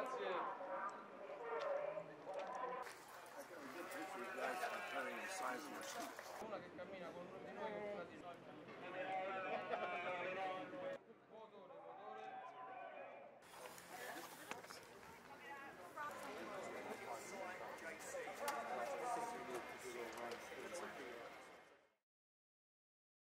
Grazie.